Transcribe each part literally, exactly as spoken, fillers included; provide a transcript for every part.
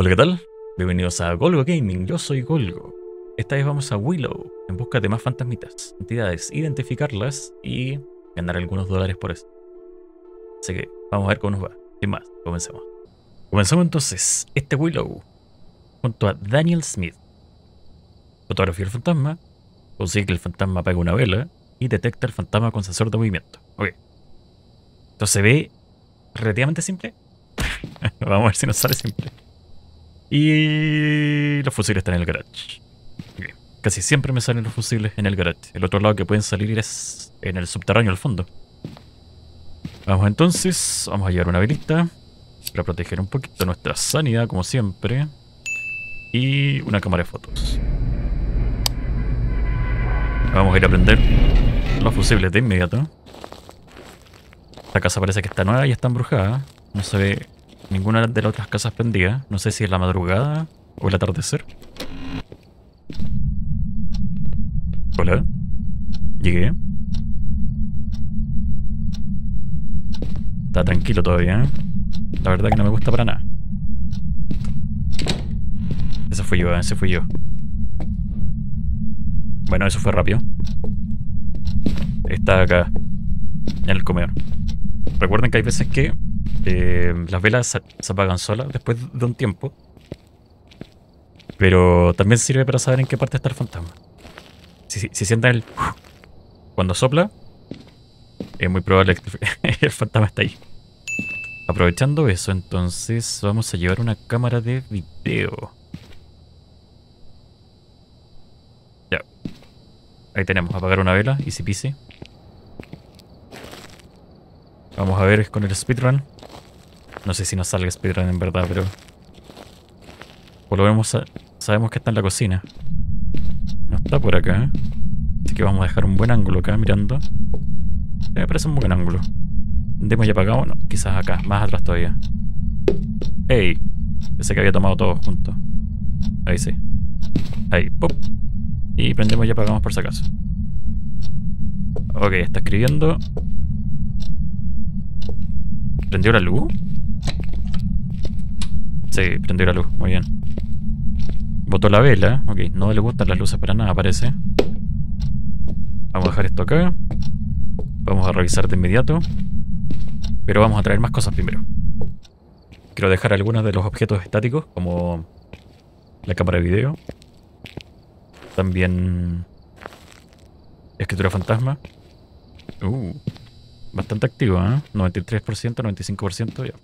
Hola, ¿qué tal? Bienvenidos a Golgo Gaming, yo soy Golgo. Esta vez vamos a Willow en busca de más fantasmitas, entidades, identificarlas y ganar algunos dólares por eso. Así que vamos a ver cómo nos va. Sin más, comencemos. Comenzamos entonces este Willow junto a Daniel Smith. Fotografía del fantasma, consigue que el fantasma apague una vela y detecta el fantasma con sensor de movimiento. Ok. Entonces se ve relativamente simple. Vamos a ver si nos sale simple. Y los fusibles están en el garage. Okay. Casi siempre me salen los fusibles en el garage. El otro lado que pueden salir es en el subterráneo al fondo. Vamos entonces, vamos a llevar una velita para proteger un poquito nuestra sanidad como siempre. Y una cámara de fotos. Vamos a ir a prender los fusibles de inmediato. Esta casa parece que está nueva y está embrujada. No se ve ninguna de las otras casas prendida. No sé si es la madrugada o el atardecer. Hola. Llegué. Está tranquilo todavía, ¿eh? La verdad que no me gusta para nada. Ese fui yo, ¿eh? Ese fui yo. Bueno, eso fue rápido. Está acá, en el comedor. Recuerden que hay veces que eh, las velas se apagan solas después de un tiempo. Pero también sirve para saber en qué parte está el fantasma. Si, si, si sientan el... cuando sopla, es muy probable que el fantasma está ahí. Aprovechando eso, entonces vamos a llevar una cámara de video. Ya. Ahí tenemos, apagar una vela, easy peasy. Vamos a ver con el speedrun. No sé si nos sale speedrun en verdad, pero por lo menos sabemos que está en la cocina. No está por acá, ¿eh? Así que vamos a dejar un buen ángulo acá mirando. Me parece un buen ángulo. ¿Demos ya apagado? No, quizás acá, más atrás todavía. ¡Ey! Pensé que había tomado todos juntos. Ahí sí. Ahí, ¡pop! Y prendemos y apagamos por si acaso. Ok, está escribiendo. ¿Prendió la luz? Sí, prendió la luz, muy bien. Botó la vela, ok, no le gustan las luces para nada, parece. Vamos a dejar esto acá. Vamos a revisar de inmediato. Pero vamos a traer más cosas primero. Quiero dejar algunos de los objetos estáticos, como la cámara de video. También escritura fantasma. Uh, bastante activa, ¿eh? noventa y tres por ciento, noventa y cinco por ciento. Ya.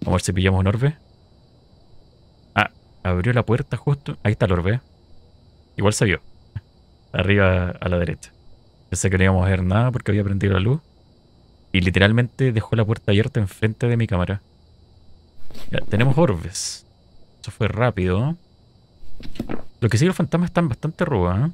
Vamos a ver si pillamos un orbe. Ah, abrió la puerta justo. Ahí está el orbe. Igual se vio. Arriba a la derecha. Pensé que no íbamos a ver nada porque había prendido la luz. Y literalmente dejó la puerta abierta enfrente de mi cámara. Ya, tenemos orbes. Eso fue rápido. Lo que sí, los fantasmas están bastante rudos, ¿eh?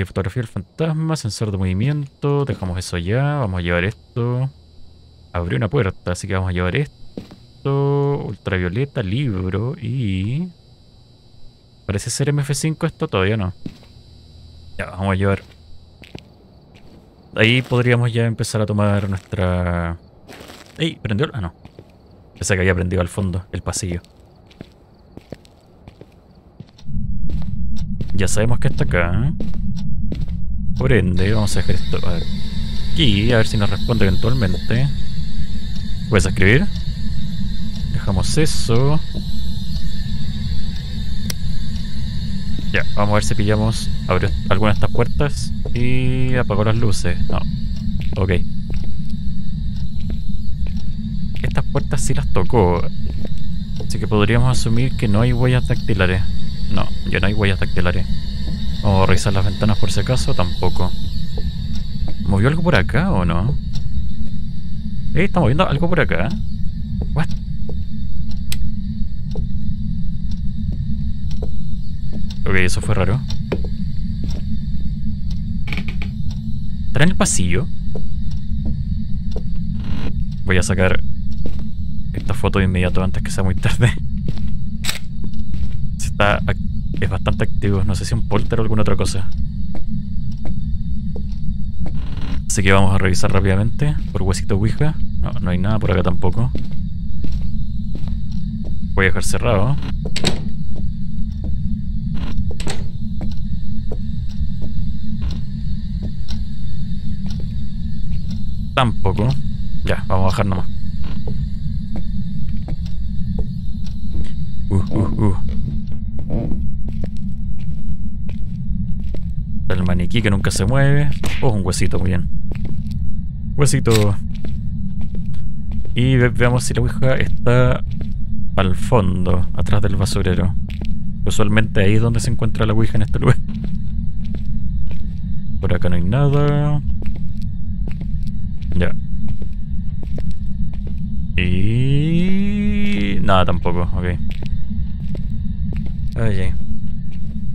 Eh, fotografía del fantasma, sensor de movimiento. Dejamos eso ya. Vamos a llevar esto. Abrió una puerta, así que vamos a llevar esto. Ultravioleta, libro y... parece ser M F cinco esto, todavía no. Ya, vamos a llevar... ahí podríamos ya empezar a tomar nuestra... ¡Ey! ¿Prendió? Ah, no. Pensé que había prendido al fondo, el pasillo. Ya sabemos que está acá. Por ende, vamos a dejar esto aquí, a ver si nos responde eventualmente. ¿Puedes escribir? Dejamos eso. Ya, vamos a ver si pillamos, abrió alguna de estas puertas y apagó las luces. No, ok. Estas puertas sí las tocó, así que podríamos asumir que no hay huellas dactilares. No, ya no hay huellas dactilares. Vamos a revisar las ventanas por si acaso, tampoco. ¿Movió algo por acá o no? Eh, está moviendo algo por acá. What? Ok, eso fue raro. ¿Estará en el pasillo? Voy a sacar esta foto de inmediato antes que sea muy tarde. Se está, es bastante activo. No sé si un polter o alguna otra cosa. Así que vamos a revisar rápidamente. Por huesito Ouija. No, no hay nada por acá tampoco. Voy a dejar cerrado. Tampoco. Ya, vamos a bajar nomás. Uh, uh, uh. El maniquí que nunca se mueve. Oh, un huesito, muy bien. Huesito. Y ve veamos si la ouija está al fondo, atrás del basurero. Usualmente ahí es donde se encuentra la ouija en este lugar. Por acá no hay nada. Ya. Y... nada tampoco, ok. Oye.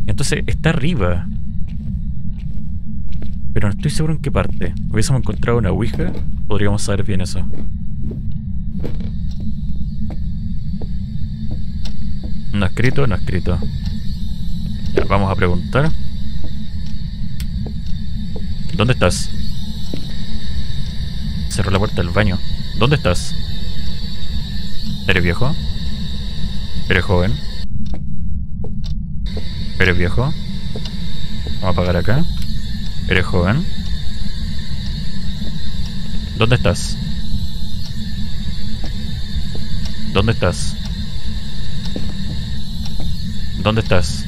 Entonces está arriba. Pero no estoy seguro en qué parte. Hubiésemos encontrado una ouija, podríamos saber bien eso. No ha escrito, no ha escrito. Ya, vamos a preguntar. ¿Dónde estás? Cerró la puerta del baño. ¿Dónde estás? ¿Eres viejo? ¿Eres joven? ¿Eres viejo? Vamos a apagar acá. ¿Eres joven? ¿Dónde estás? ¿Dónde estás? ¿Dónde estás?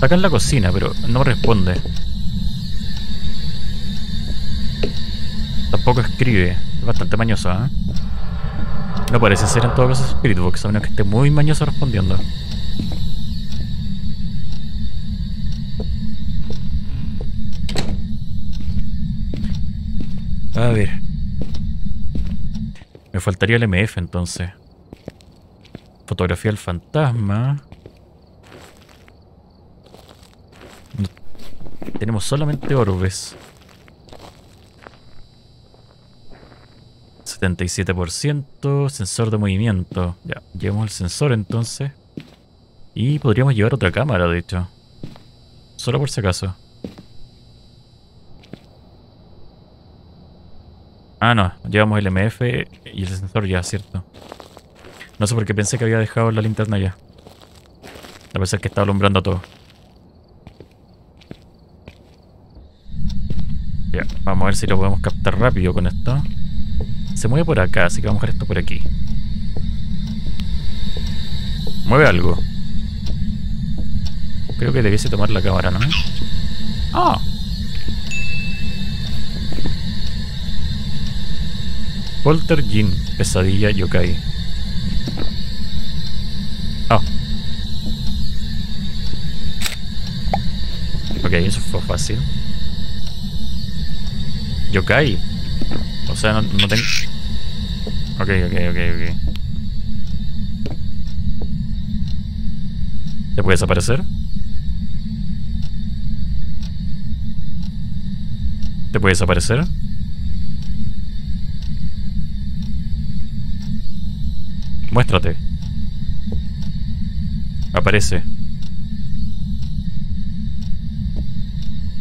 Acá en la cocina, pero no responde. Tampoco escribe. Es bastante mañoso, ¿eh? No parece ser en todo caso Spirit Box, a menos que esté muy mañoso respondiendo. A ver. Me faltaría el M F entonces. Fotografía del fantasma. Tenemos solamente orbes. setenta y siete por ciento. Sensor de movimiento. Ya, llevamos el sensor entonces. Y podríamos llevar otra cámara, de hecho. Solo por si acaso. Ah, no, llevamos el M F y el sensor ya, cierto. No sé por qué pensé que había dejado la linterna ya. A pesar que estaba alumbrando todo. Ya, vamos a ver si lo podemos captar rápido con esto. Se mueve por acá, así que vamos a dejar esto por aquí. Mueve algo. Creo que debiese tomar la cámara, ¿no? ¡Ah! Walter Jin, pesadilla yokai. Ah. Ok, eso fue fácil. Yokai. O sea, no, no tengo... Ok, ok, ok, ok. ¿Te puede desaparecer? ¿Te puede desaparecer? Muéstrate. Aparece.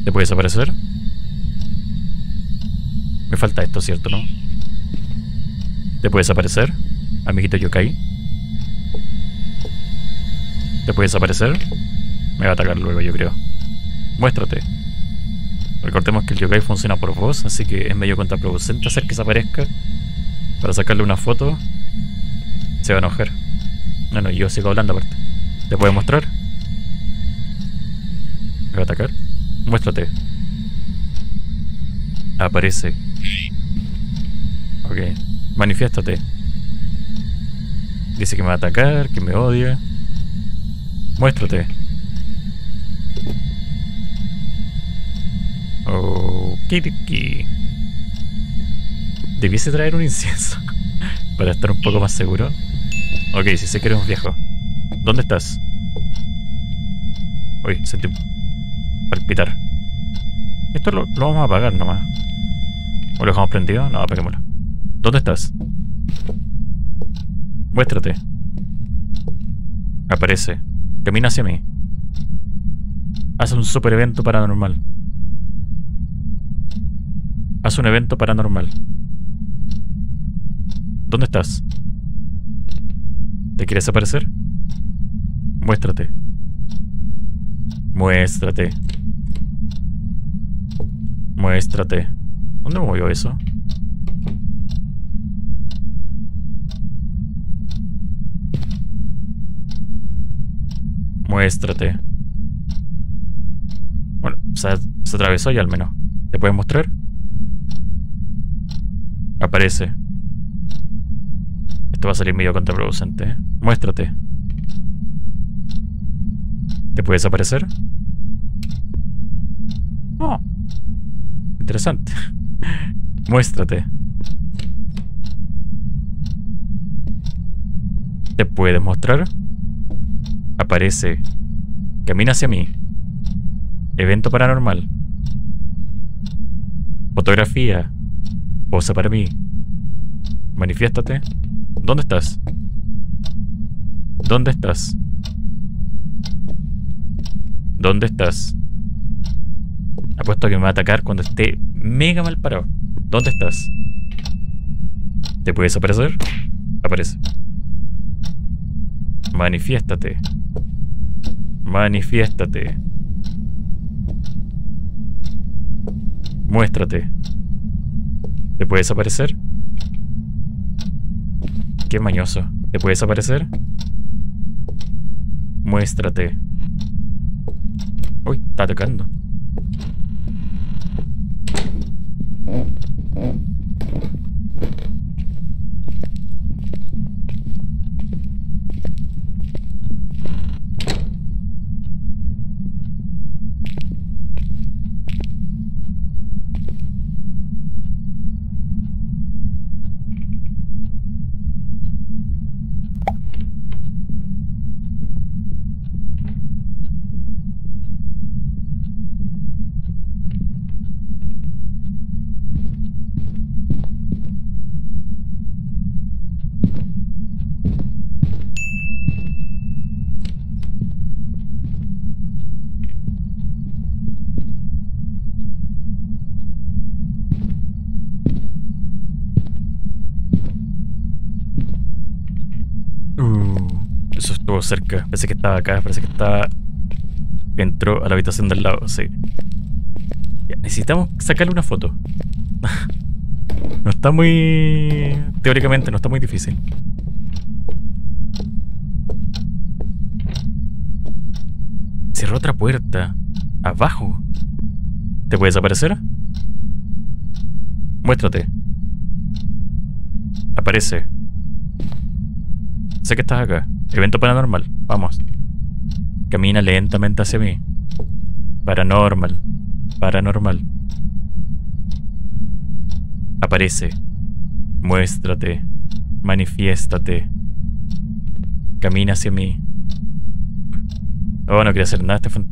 ¿Te puede desaparecer? Me falta esto, ¿cierto, no? ¿Te puede desaparecer, amiguito yokai? ¿Te puede desaparecer? Me va a atacar luego, yo creo. Muéstrate. Recordemos que el yokai funciona por voz, así que es medio contraproducente hacer que desaparezca. Para sacarle una foto se va a enojar. No, no, yo sigo hablando aparte. ¿Te puede mostrar? ¿Me va a atacar? Muéstrate. Aparece. Ok. Manifiéstate. Dice que me va a atacar, que me odia. Muéstrate. Okidiki. Debiese traer un incienso para estar un poco más seguro. Ok, si sí sé que eres un viejo. ¿Dónde estás? Uy, sentí palpitar. Esto lo, lo vamos a apagar nomás. ¿O lo dejamos prendido? No, apaguémoslo. ¿Dónde estás? Muéstrate. Aparece. Camina hacia mí. Haz un super evento paranormal. Haz un evento paranormal. ¿Dónde estás? ¿Te quieres aparecer? Muéstrate. Muéstrate. Muéstrate. ¿Dónde movió eso? Muéstrate. Bueno, se, se atravesó ya al menos. ¿Te puedes mostrar? Aparece. Esto va a salir medio contraproducente, ¿eh? Muéstrate. ¿Te puedes aparecer? Oh, interesante. Muéstrate. ¿Te puedes mostrar? Aparece. Camina hacia mí. Evento paranormal. Fotografía. Posa para mí. Manifiéstate. ¿Dónde estás? ¿Dónde estás? ¿Dónde estás? Apuesto a que me va a atacar cuando esté mega mal parado. ¿Dónde estás? ¿Te puedes aparecer? Aparece. Manifiéstate. Manifiéstate. Muéstrate. ¿Te puedes aparecer? Qué mañoso. ¿Te puedes aparecer? Muéstrate. Uy, está atacando. Cerca, parece que estaba acá, parece que estaba. Entró a la habitación del lado, sí. Ya, necesitamos sacarle una foto. No está muy. Teóricamente, no está muy difícil. Cerró otra puerta. Abajo. ¿Te puedes aparecer? Muéstrate. Aparece. Sé que estás acá. Evento paranormal, vamos. Camina lentamente hacia mí. Paranormal. Paranormal. Aparece. Muéstrate. Manifiéstate. Camina hacia mí. Oh, no quería hacer nada. Este fue...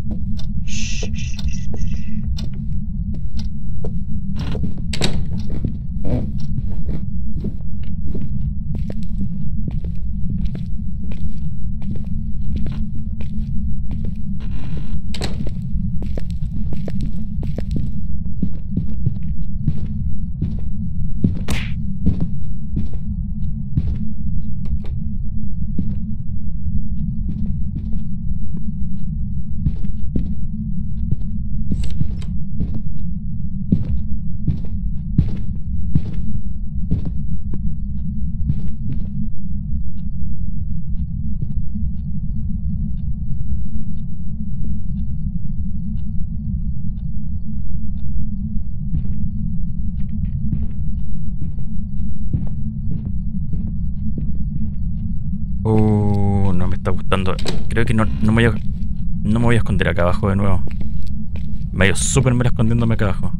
Creo que no, no, me voy a, no me voy a esconder acá abajo de nuevo. Me voy súper mera escondiéndome acá abajo.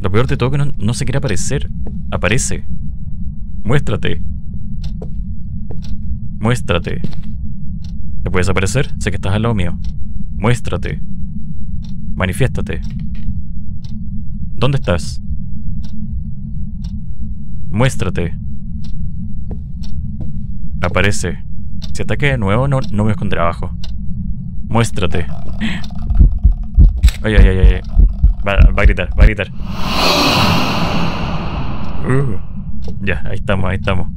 Lo peor de todo es que no, no se quiere aparecer. Aparece. Muéstrate. Muéstrate. ¿Te puedes aparecer? Sé que estás al lado mío. Muéstrate. Manifiéstate. ¿Dónde estás? Muéstrate. Aparece. Si ataque de nuevo, no, no me esconderá abajo. Muéstrate. Ay, ay, ay, ay. Va, va a gritar, va a gritar. Uh, ya, ahí estamos, ahí estamos.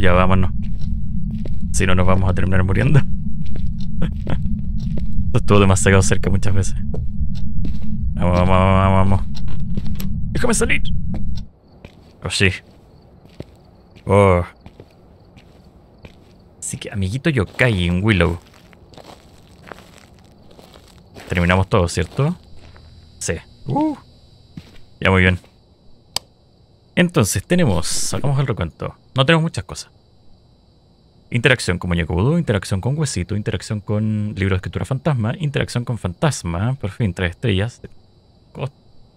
ya vámonos. Si no, nos vamos a terminar muriendo. Esto estuvo demasiado cerca muchas veces. Vamos, vamos, vamos, vamos. Déjame salir. Oh, sí. Oh. Así que, amiguito yokai en Willow. Terminamos todo, ¿cierto? Sí. Uh. Ya, muy bien. Entonces, tenemos... Sacamos el recuento. No tenemos muchas cosas. Interacción con muñeco vudú, interacción con huesito, interacción con libro de escritura fantasma, interacción con fantasma, por fin, tres estrellas.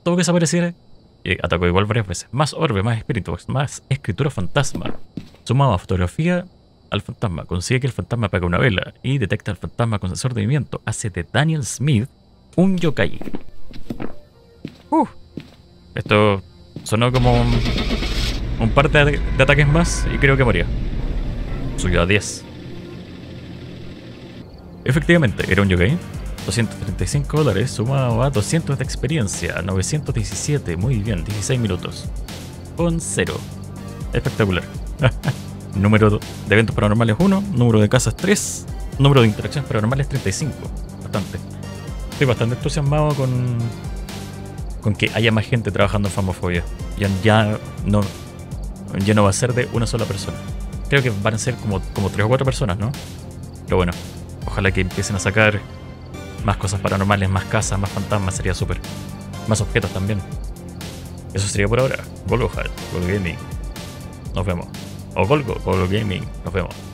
Todo que desapareciera. Eh, atacó igual varias veces. Más orbe, más espíritu, más escritura fantasma. Sumado a fotografía al fantasma. Consigue que el fantasma apague una vela y detecta al fantasma con sensor de movimiento. Hace de Daniel Smith un yokai. Uh, esto sonó como un, un par de, de ataques más y creo que moría. Subió a diez. Efectivamente, era un yokai. doscientos treinta y cinco dólares sumado a doscientos de experiencia. novecientos diecisiete, muy bien, dieciséis minutos. Con cero. Espectacular. Número de eventos paranormales uno, número de casas tres, número de interacciones paranormales treinta y cinco. Bastante. Estoy bastante entusiasmado con, con que haya más gente trabajando en Phasmophobia. Ya, ya, no, ya no va a ser de una sola persona. Creo que van a ser como, como tres o cuatro personas, ¿no? Pero bueno, ojalá que empiecen a sacar más cosas paranormales, más casas, más fantasmas, sería súper. Más objetos también. Eso sería por ahora. Golgo Gaming. Nos vemos. O Golgo, Golgo Gaming. Nos vemos.